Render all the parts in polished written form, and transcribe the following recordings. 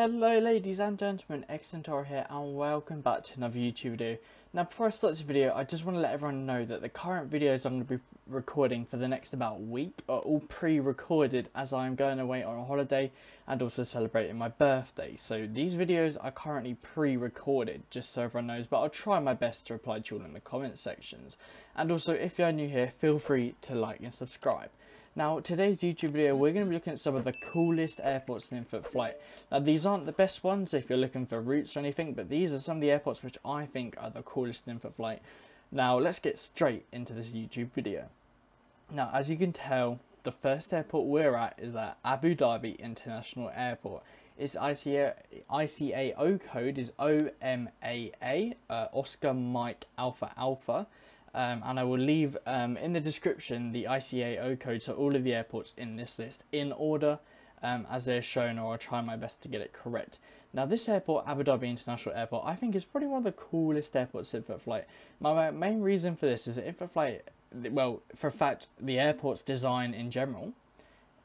Hello ladies and gentlemen, Xentoro here and welcome back to another YouTube video. Now before I start this video, I just want to let everyone know that the current videos I'm going to be recording for the next about week are all pre-recorded as I'm going away on a holiday and also celebrating my birthday. So these videos are currently pre-recorded, just so everyone knows, but I'll try my best to reply to you all in the comment sections. And also if you are new here, feel free to like and subscribe. Now, today's YouTube video, we're going to be looking at some of the coolest airports in Infinite Flight. Now, these aren't the best ones if you're looking for routes or anything, but these are some of the airports which I think are the coolest in Infinite Flight. Now, let's get straight into this YouTube video. Now, as you can tell, the first airport we're at is at Abu Dhabi International Airport. Its ICAO code is OMAA, Oscar Mike Alpha Alpha. And I will leave in the description the ICAO code, so all of the airports in this list in order as they're shown, or I'll try my best to get it correct. Now this airport, Abu Dhabi International Airport, I think is probably one of the coolest airports in Infinite Flight. My main reason for this is that Infinite Flight, well, for a fact, the airport's design in general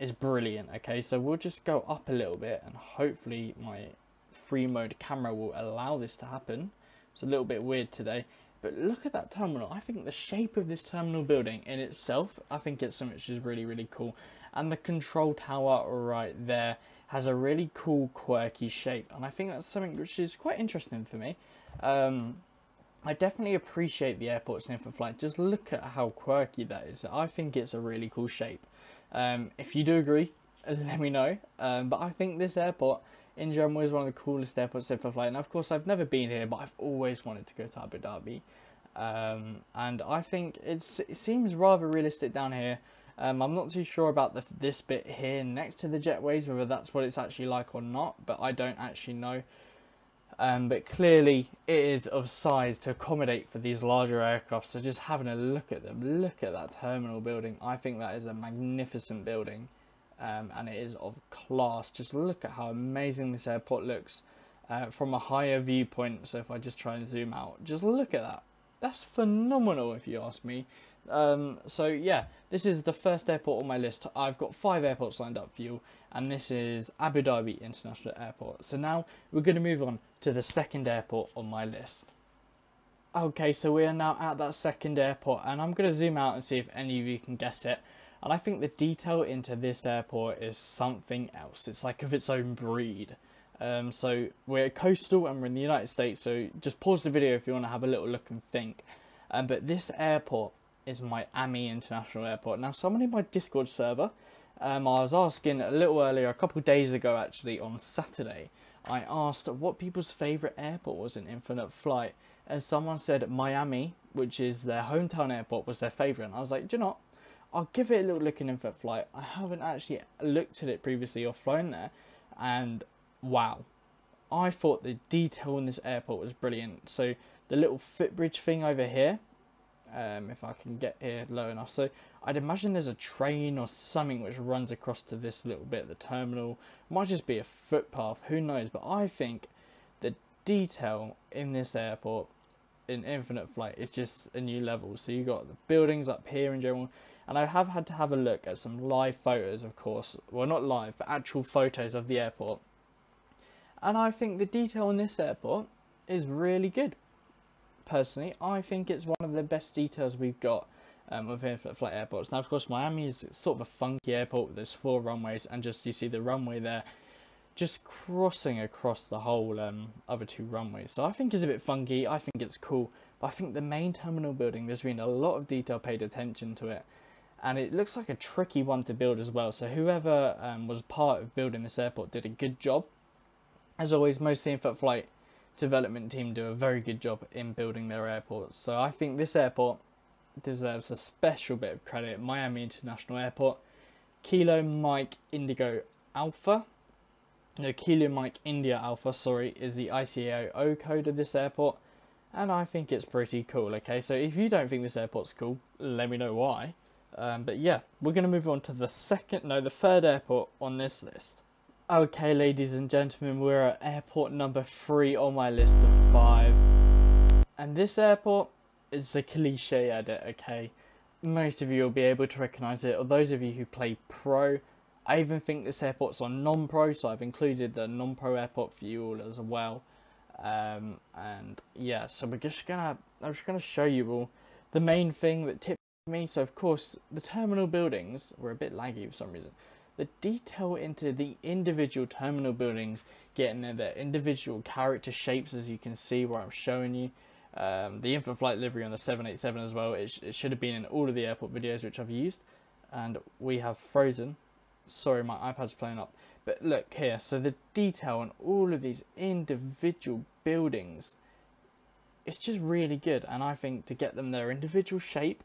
is brilliant, okay? So we'll just go up a little bit and hopefully my free mode camera will allow this to happen. It's a little bit weird today. But look at that terminal. I think the shape of this terminal building in itself, I think it's something which is really, really cool. And the control tower right there has a really cool, quirky shape. And I think that's something which is quite interesting for me. I definitely appreciate the airports in Infinite Flight. Just look at how quirky that is. I think it's a really cool shape. If you do agree, let me know. But I think this airport in general is one of the coolest airports in Infinite Flight, and of course I've never been here, but I've always wanted to go to Abu Dhabi, and I think it seems rather realistic down here. I'm not too sure about this bit here next to the jetways, whether that's what it's actually like or not, but I don't actually know. But clearly it is of size to accommodate for these larger aircraft, so just having a look at them, look at that terminal building, I think that is a magnificent building. And it is of class. Just look at how amazing this airport looks from a higher viewpoint. So if I just try and zoom out, just look at that. That's phenomenal if you ask me. So yeah, this is the first airport on my list. I've got 5 airports lined up for you, and this is Abu Dhabi International Airport. So now we're going to move on to the second airport on my list. Okay, so we are now at that second airport, and I'm going to zoom out and see if any of you can guess it. And I think the detail into this airport is something else. It's like of its own breed. So we're coastal and we're in the United States. So just pause the video if you want to have a little look and think. But this airport is Miami International Airport. Now someone in my Discord server, I was asking a little earlier, a couple of days ago actually, on Saturday, I asked what people's favourite airport was in Infinite Flight. And someone said Miami, which is their hometown airport, was their favourite. And I was like, do you know what? I'll give it a little look in Infinite Flight. I haven't actually looked at it previously or flown there, and wow, I thought the detail in this airport was brilliant. So the little footbridge thing over here, if I can get here low enough, so I'd imagine there's a train or something which runs across to this little bit of the terminal. Might just be a footpath, who knows, but I think the detail in this airport in Infinite Flight is just a new level. So you've got the buildings up here in general. And I have had to have a look at some live photos, of course. Well, not live, but actual photos of the airport. And I think the detail in this airport is really good. Personally, I think it's one of the best details we've got of Infinite Flight airports. Now, of course, Miami is sort of a funky airport with those 4 runways. And just, you see the runway there, just crossing across the whole other 2 runways. So I think it's a bit funky. I think it's cool. But I think the main terminal building, there's been a lot of detail paid attention to it. And it looks like a tricky one to build as well. So whoever was part of building this airport did a good job. As always, most of the Infinite Flight development team do a very good job in building their airports. So I think this airport deserves a special bit of credit. Miami International Airport, Kilo Mike Indigo Alpha. No, Kilo Mike India Alpha, sorry, is the ICAO code of this airport. And I think it's pretty cool, okay? So if you don't think this airport's cool, let me know why. But yeah, we're going to move on to the third airport on this list. Okay, ladies and gentlemen, we're at airport number 3 on my list of 5. And this airport is a cliche edit, okay? Most of you will be able to recognise it, or those of you who play Pro I even think this airport's on non-pro, so I've included the non-pro airport for you all as well. And yeah, so we're just gonna, I'm just gonna show you all the main thing that tipped me. So of course, the terminal buildings were a bit laggy for some reason. The detail into the individual terminal buildings, getting in their individual character shapes, as you can see where I'm showing you. The Infinite Flight livery on the 787 as well. It should have been in all of the airport videos which I've used. And we have frozen. Sorry, my iPad's playing up. But look here, so the detail on all of these individual buildings, it's just really good. And I think to get them their individual shape,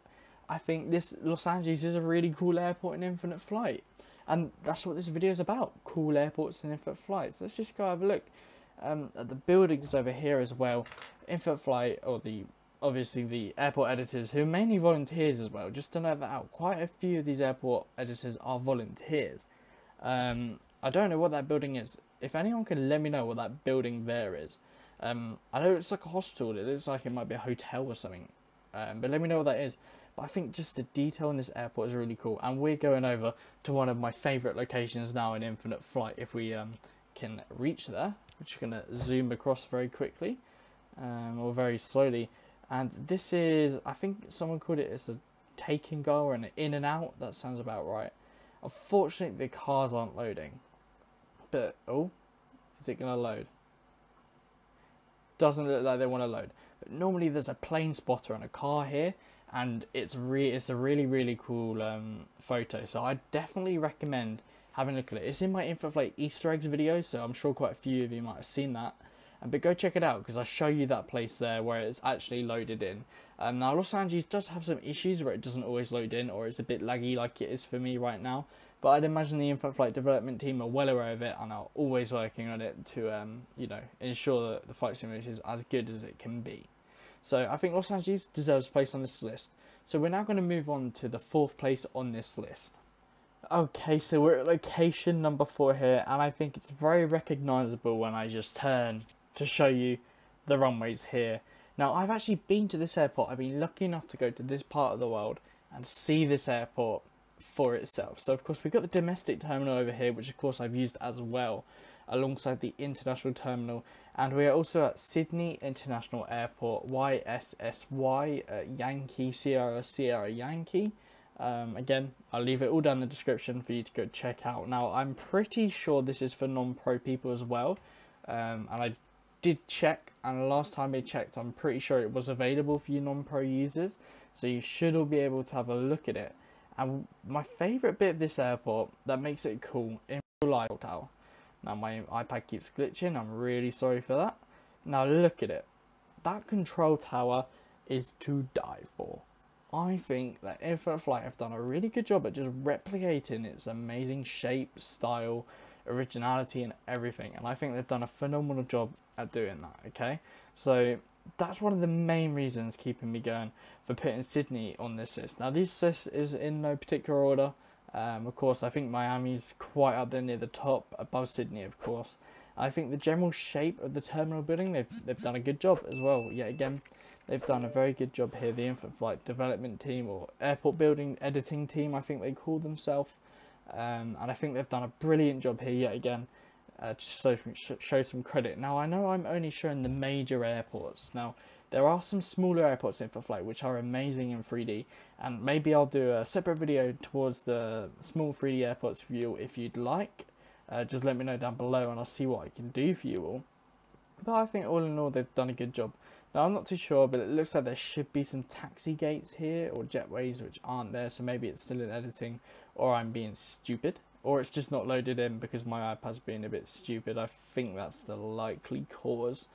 I think this Los Angeles is a really cool airport in Infinite Flight. And that's what this video is about, cool airports and Infinite Flights. So let's just go have a look at the buildings over here as well. Infinite Flight, or the obviously the airport editors, who are mainly volunteers as well, just to know that out, quite a few of these airport editors are volunteers. I don't know what that building is. If anyone can let me know what that building there is. I know it's like a hospital, it looks like it might be a hotel or something, but let me know what that is. But I think just the detail in this airport is really cool, and we're going over to one of my favourite locations now in Infinite Flight, if we can reach there. We're just going to zoom across very quickly, or very slowly. And this is, I think someone called it, it's a take and go or an in and out. That sounds about right. Unfortunately, the cars aren't loading. But, oh, is it going to load? Doesn't look like they want to load. But normally there's a plane spotter on a car here. And it's a really, really cool photo. So I definitely recommend having a look at it. It's in my Infinite Flight Easter eggs video. So I'm sure quite a few of you might have seen that. But go check it out, because I show you that place there where it's actually loaded in. Now Los Angeles does have some issues where it doesn't always load in, or it's a bit laggy like it is for me right now. But I'd imagine the Infinite Flight development team are well aware of it and are always working on it to you know, ensure that the flight simulation is as good as it can be. So I think Los Angeles deserves a place on this list. So we're now going to move on to the fourth place on this list. Okay, so we're at location number 4 here, and I think it's very recognisable when I just turn to show you the runways here. Now, I've actually been to this airport. I've been lucky enough to go to this part of the world and see this airport for itself. So of course we've got the domestic terminal over here, which of course I've used as well, alongside the international terminal. And we are also at Sydney International Airport, YSSY, Yankee Sierra Sierra Yankee. Again, I'll leave it all down in the description for you to go check out. Now, I'm pretty sure this is for non-pro people as well, and I did check, and last time I checked, I'm pretty sure it was available for you non-pro users, so you should all be able to have a look at it. And my favourite bit of this airport that makes it cool in real life. Now my iPad keeps glitching, I'm really sorry for that. Now look at it. That control tower is to die for. I think that Infinite Flight have done a really good job at just replicating its amazing shape, style, originality and everything. And I think they've done a phenomenal job at doing that, okay? So that's one of the main reasons keeping me going for putting Sydney on this list. Now this list is in no particular order. Of course, I think Miami's quite up there near the top, above Sydney, of course. I think the general shape of the terminal building, they've done a good job as well. Yet again, they've done a very good job here. The Infinite Flight development team, or airport building editing team, I think they call themselves. And I think they've done a brilliant job here yet again, to show some credit. Now, I know I'm only showing the major airports. Now, there are some smaller airports in Infinite Flight which are amazing in 3D, and maybe I'll do a separate video towards the small 3D airports for you if you'd like. Just let me know down below and I'll see what I can do for you all. But I think all in all they've done a good job. Now I'm not too sure, but it looks like there should be some taxi gates here or jetways which aren't there, so maybe it's still in editing, or I'm being stupid, or it's just not loaded in because my iPad's being a bit stupid. I think that's the likely cause.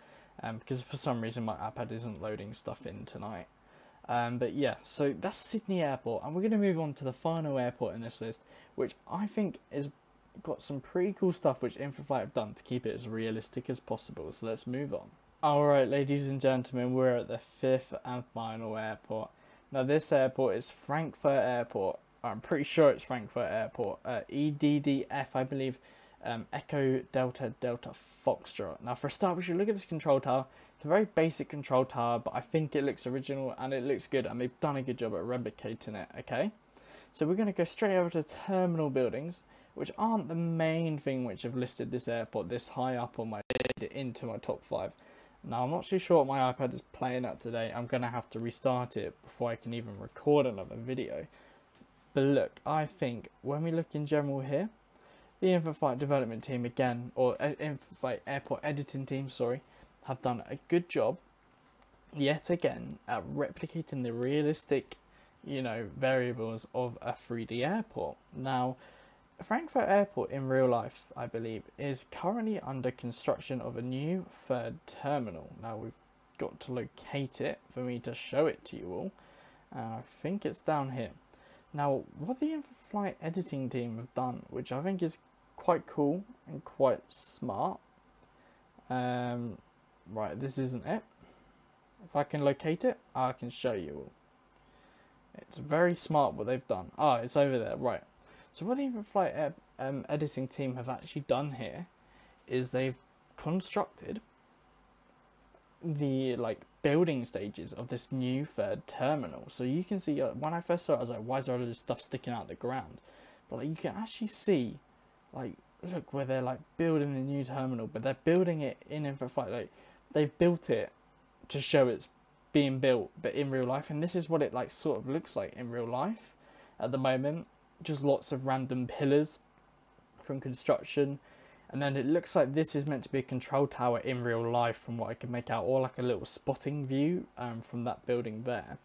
Because for some reason my iPad isn't loading stuff in tonight. But yeah, so that's Sydney Airport, and we're going to move on to the final airport in this list, which I think has got some pretty cool stuff which Infinite Flight have done to keep it as realistic as possible. So let's move on. Alright, ladies and gentlemen, we're at the fifth and final airport. Now this airport is Frankfurt Airport. I'm pretty sure it's Frankfurt Airport. EDDF, I believe. Echo Delta Delta Foxtrot. Now for a start, we should look at this control tower. It's a very basic control tower, but I think it looks original and it looks good, and they've done a good job at replicating it, okay? So we're going to go straight over to terminal buildings, which aren't the main thing which have listed this airport this high up on my lid into my top 5. Now, I'm not too sure what my iPad is playing at today. I'm going to have to restart it before I can even record another video. But look, I think when we look in general here, the Infinite Flight development team again, or Infinite Flight airport editing team, sorry, have done a good job yet again at replicating the realistic, you know, variables of a 3D airport. Now, Frankfurt Airport in real life, I believe, is currently under construction of a new 3rd terminal. Now, we've got to locate it for me to show it to you all. I think it's down here. Now, what the Infinite Flight editing team have done, which I think is quite cool and quite smart. Right, this isn't it. If I can locate it, I can show you all. It's very smart what they've done. Ah, it's over there, right. So what the Infinite Flight editing team have actually done here is they've constructed the building stages of this new 3rd terminal. So you can see, when I first saw it, I was like, why is there all this stuff sticking out of the ground? But you can actually see, look where they're building the new terminal, but they're building it in Infinite Flight. They've built it to show it's being built, but in real life. And this is what it sort of looks like in real life at the moment. Just lots of random pillars from construction, and then it looks like this is meant to be a control tower in real life from what I can make out, or a little spotting view from that building there.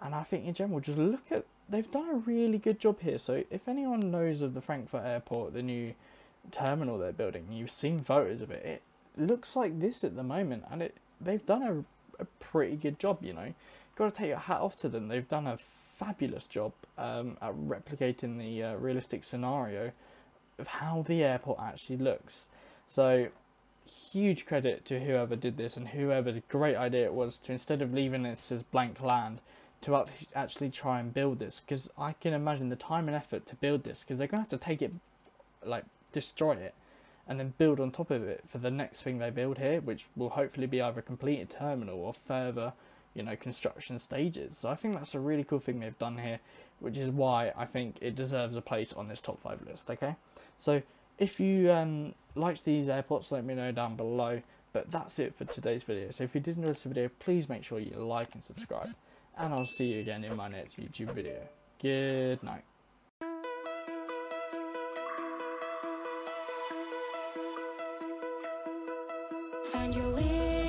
And I think in general, just look at, they've done a really good job here. So if anyone knows of the Frankfurt Airport, the new terminal they're building, you've seen photos of it, it looks like this at the moment, and they've done a pretty good job. You know, gotta take your hat off to them. They've done a fabulous job at replicating the realistic scenario of how the airport actually looks. So huge credit to whoever did this, and whoever's great idea it was to, instead of leaving this as blank land, to actually try and build this, because I can imagine the time and effort to build this, because they're gonna have to take it, destroy it, and then build on top of it for the next thing they build here, which will hopefully be either a completed terminal or further, you know, construction stages. So I think that's a really cool thing they've done here, which is why I think it deserves a place on this top 5 list. Okay, so if you liked these airports, let me know down below. But that's it for today's video. So if you did enjoy this video, please make sure you like and subscribe, and I'll see you again in my next YouTube video. Good night. Find your way.